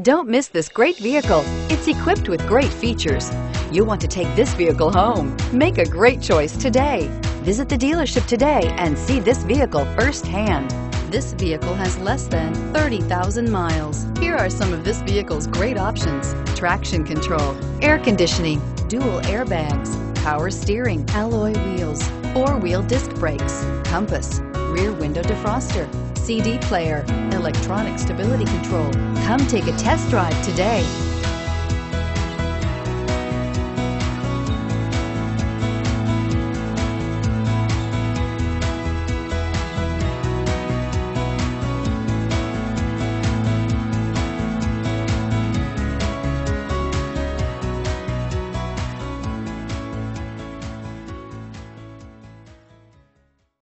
Don't miss this great vehicle. It's equipped with great features. You want to take this vehicle home. Make a great choice today. Visit the dealership today and see this vehicle firsthand. This vehicle has less than 30,000 miles. Here are some of this vehicle's great options: traction control, air conditioning, dual airbags, power steering, alloy wheels, four-wheel disc brakes, compass, rear window defroster, CD player, electronic stability control. Come take a test drive today.